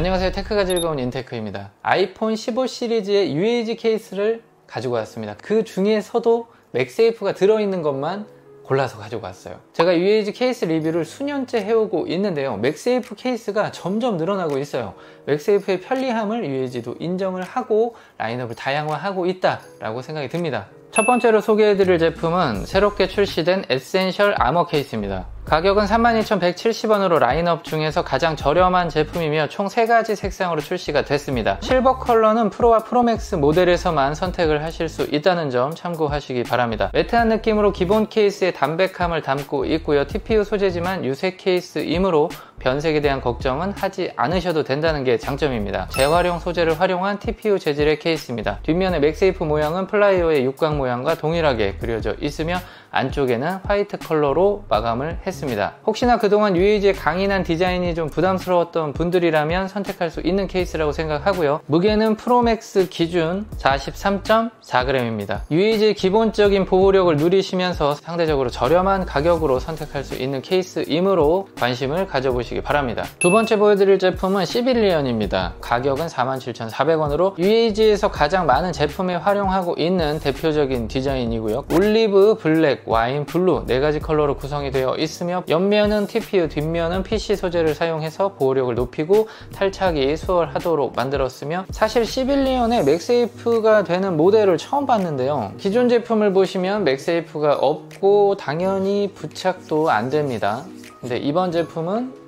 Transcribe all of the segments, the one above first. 안녕하세요. 테크가 즐거운 인테크입니다. 아이폰 15 시리즈의 UAG 케이스를 가지고 왔습니다. 그 중에서도 맥세이프가 들어있는 것만 골라서 가지고 왔어요. 제가 UAG 케이스 리뷰를 수년째 해오고 있는데요, 맥세이프 케이스가 점점 늘어나고 있어요. 맥세이프의 편리함을 UAG도 인정을 하고 라인업을 다양화하고 있다라고 생각이 듭니다. 첫 번째로 소개해드릴 제품은 새롭게 출시된 에센셜 아머 케이스입니다. 가격은 32,170원으로 라인업 중에서 가장 저렴한 제품이며 총 3가지 색상으로 출시가 됐습니다. 실버 컬러는 프로와 프로맥스 모델에서만 선택을 하실 수 있다는 점 참고하시기 바랍니다. 매트한 느낌으로 기본 케이스의 담백함을 담고 있고요. TPU 소재지만 유색 케이스이므로 변색에 대한 걱정은 하지 않으셔도 된다는 게 장점입니다. 재활용 소재를 활용한 TPU 재질의 케이스입니다. 뒷면의 맥세이프 모양은 플라이오의 육각 모양과 동일하게 그려져 있으며 안쪽에는 화이트 컬러로 마감을 했습니다. 혹시나 그동안 UAG의 강인한 디자인이 좀 부담스러웠던 분들이라면 선택할 수 있는 케이스라고 생각하고요. 무게는 프로맥스 기준 43.4g입니다. UAG의 기본적인 보호력을 누리시면서 상대적으로 저렴한 가격으로 선택할 수 있는 케이스이므로 관심을 가져보시기 바랍니다. 두 번째 보여드릴 제품은 시빌리언입니다. 가격은 47,400원으로 UAG에서 가장 많은 제품에 활용하고 있는 대표적인 디자인이고요. 올리브, 블랙, 와인, 블루 4가지 컬러로 구성이 되어 있으며 옆면은 TPU, 뒷면은 PC 소재를 사용해서 보호력을 높이고 탈착이 수월하도록 만들었으며, 사실 시빌리언의 맥세이프가 되는 모델을 처음 봤는데요. 기존 제품을 보시면 맥세이프가 없고 당연히 부착도 안 됩니다. 근데 이번 제품은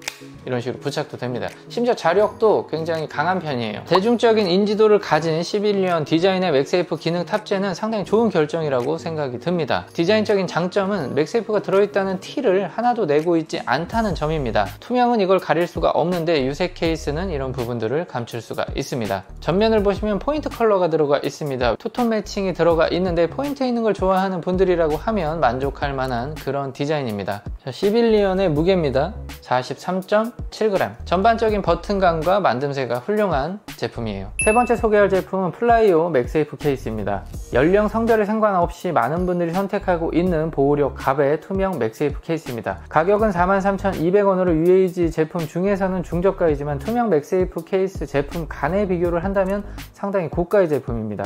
이런 식으로 부착도 됩니다. 심지어 자력도 굉장히 강한 편이에요. 대중적인 인지도를 가진 시빌리언 디자인의 맥세이프 기능 탑재는 상당히 좋은 결정이라고 생각이 듭니다. 디자인적인 장점은 맥세이프가 들어있다는 티를 하나도 내고 있지 않다는 점입니다. 투명은 이걸 가릴 수가 없는데 유색 케이스는 이런 부분들을 감출 수가 있습니다. 전면을 보시면 포인트 컬러가 들어가 있습니다. 투톤 매칭이 들어가 있는데 포인트 있는 걸 좋아하는 분들이라고 하면 만족할 만한 그런 디자인입니다. 자, 시빌리언의 무게입니다. 43.7g. 전반적인 버튼감과 만듦새가 훌륭한 제품이에요. 세 번째 소개할 제품은 플라이오 맥세이프 케이스입니다. 연령, 성별에 상관없이 많은 분들이 선택하고 있는 보호력 갑의 투명 맥세이프 케이스입니다. 가격은 43,200원으로 UAG 제품 중에서는 중저가이지만 투명 맥세이프 케이스 제품 간에 비교를 한다면 상당히 고가의 제품입니다.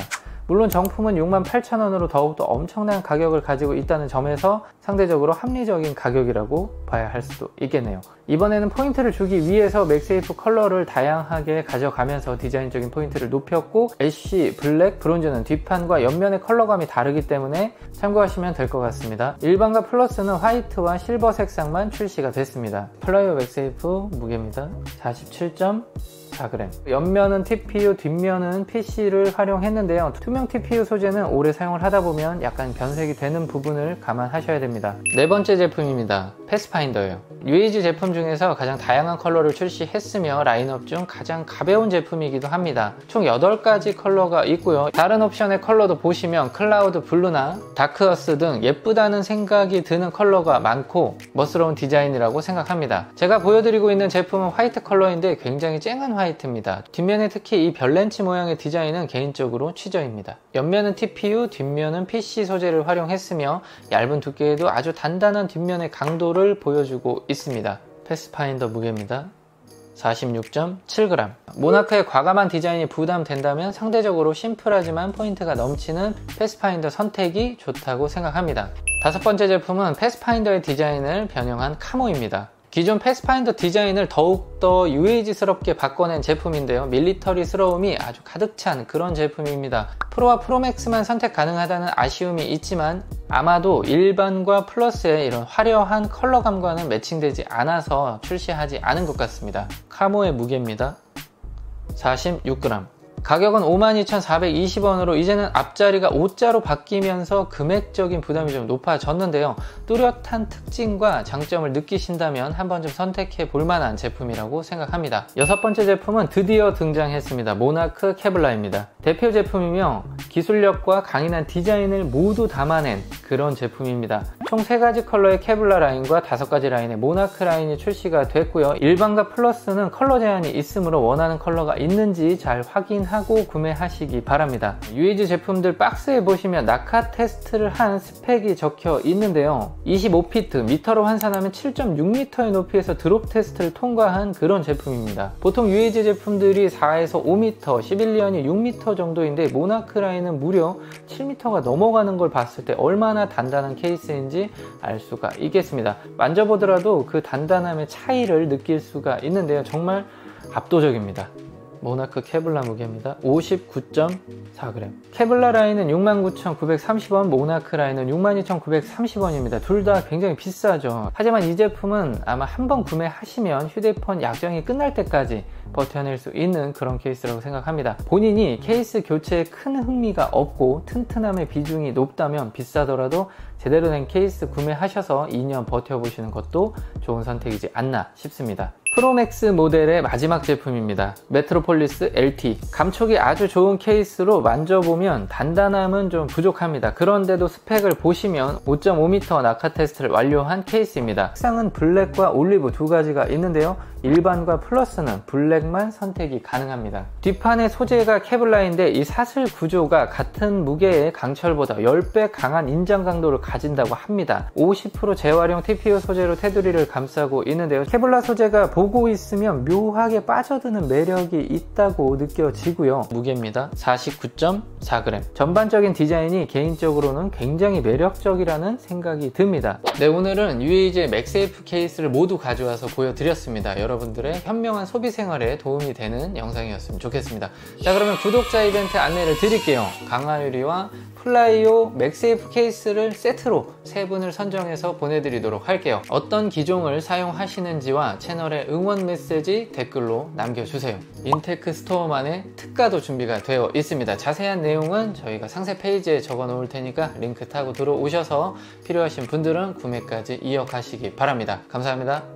물론 정품은 68,000원으로 더욱더 엄청난 가격을 가지고 있다는 점에서 상대적으로 합리적인 가격이라고 봐야 할 수도 있겠네요. 이번에는 포인트를 주기 위해서 맥세이프 컬러를 다양하게 가져가면서 디자인적인 포인트를 높였고, 애쉬, 블랙, 브론즈는 뒷판과 옆면의 컬러감이 다르기 때문에 참고하시면 될 것 같습니다. 일반과 플러스는 화이트와 실버 색상만 출시가 됐습니다. 플라이오 맥세이프 무게입니다. 47.4g. 옆면은 TPU, 뒷면은 PC를 활용했는데요. 투명 TPU 소재는 오래 사용을 하다 보면 약간 변색이 되는 부분을 감안하셔야 됩니다. 네 번째 제품입니다. 패스파인더예요. UAG 제품 중에서 가장 다양한 컬러를 출시했으며 라인업 중 가장 가벼운 제품이기도 합니다. 총 8가지 컬러가 있고요. 다른 옵션의 컬러도 보시면 클라우드 블루나 다크어스 등 예쁘다는 생각이 드는 컬러가 많고 멋스러운 디자인이라고 생각합니다. 제가 보여드리고 있는 제품은 화이트 컬러인데 굉장히 쨍한 화이트입니다. 뒷면에 특히 이 별렌치 모양의 디자인은 개인적으로 취저입니다. 옆면은 TPU, 뒷면은 PC 소재를 활용했으며 얇은 두께에도 아주 단단한 뒷면의 강도를 보여주고 있습니다. 패스파인더 무게입니다. 46.7g. 모나크의 과감한 디자인이 부담된다면 상대적으로 심플하지만 포인트가 넘치는 패스파인더 선택이 좋다고 생각합니다. 다섯 번째 제품은 패스파인더의 디자인을 변형한 카모입니다. 기존 패스파인더 디자인을 더욱더 UAG스럽게 바꿔낸 제품인데요. 밀리터리스러움이 아주 가득 찬 그런 제품입니다. 프로와 프로맥스만 선택 가능하다는 아쉬움이 있지만 아마도 일반과 플러스의 이런 화려한 컬러감과는 매칭되지 않아서 출시하지 않은 것 같습니다. 카모의 무게입니다. 46g. 가격은 52,420원으로 이제는 앞자리가 5자로 바뀌면서 금액적인 부담이 좀 높아졌는데요. 뚜렷한 특징과 장점을 느끼신다면 한 번쯤 선택해 볼 만한 제품이라고 생각합니다. 여섯 번째 제품은 드디어 등장했습니다. 모나크 케블라입니다. 대표 제품이며 기술력과 강인한 디자인을 모두 담아낸 그런 제품입니다. 총 3가지 컬러의 케블라 라인과 5가지 라인의 모나크 라인이 출시가 됐고요. 일반과 플러스는 컬러 제한이 있으므로 원하는 컬러가 있는지 잘 확인하고 구매하시기 바랍니다. UAG 제품들 박스에 보시면 낙하 테스트를 한 스펙이 적혀 있는데요, 25피트, 미터로 환산하면 7.6m의 높이에서 드롭 테스트를 통과한 그런 제품입니다. 보통 UAG 제품들이 4에서 5m, 시빌리언이 6m 정도인데 모나크 라인은 무려 7m가 넘어가는 걸 봤을 때 얼마나 단단한 케이스인지 알 수가 있겠습니다. 만져보더라도 그 단단함의 차이를 느낄 수가 있는데요, 정말 압도적입니다. 모나크 케블라 무게입니다. 59.4g. 케블라 라인은 69,930원, 모나크 라인은 62,930원입니다 둘 다 굉장히 비싸죠. 하지만 이 제품은 아마 한번 구매하시면 휴대폰 약정이 끝날 때까지 버텨낼 수 있는 그런 케이스라고 생각합니다. 본인이 케이스 교체에 큰 흥미가 없고 튼튼함의 비중이 높다면 비싸더라도 제대로 된 케이스 구매하셔서 2년 버텨보시는 것도 좋은 선택이지 않나 싶습니다. 프로맥스 모델의 마지막 제품입니다. 메트로폴리스LT. 감촉이 아주 좋은 케이스로 만져보면 단단함은 좀 부족합니다. 그런데도 스펙을 보시면 5.5m 낙하 테스트를 완료한 케이스입니다. 색상은 블랙과 올리브 두 가지가 있는데요, 일반과 플러스는 블랙만 선택이 가능합니다. 뒷판의 소재가 케블라인데 이 사슬 구조가 같은 무게의 강철보다 10배 강한 인장 강도를 가진다고 합니다. 50% 재활용 TPU 소재로 테두리를 감싸고 있는데요, 케블라 소재가 보고 있으면 묘하게 빠져드는 매력이 있다고 느껴지고요. 무게입니다. 49.4g. 전반적인 디자인이 개인적으로는 굉장히 매력적이라는 생각이 듭니다. 네, 오늘은 UAG의 맥세이프 케이스를 모두 가져와서 보여드렸습니다. 여러분들의 현명한 소비 생활에 도움이 되는 영상이었으면 좋겠습니다. 자, 그러면 구독자 이벤트 안내를 드릴게요. 강화유리와 플라이오 맥세이프 케이스를 세트로 3분을 선정해서 보내드리도록 할게요. 어떤 기종을 사용하시는지와 채널의 응원 메시지 댓글로 남겨주세요. 인테크 스토어만의 특가도 준비가 되어 있습니다. 자세한 내용은 저희가 상세 페이지에 적어 놓을 테니까 링크 타고 들어오셔서 필요하신 분들은 구매까지 이어가시기 바랍니다. 감사합니다.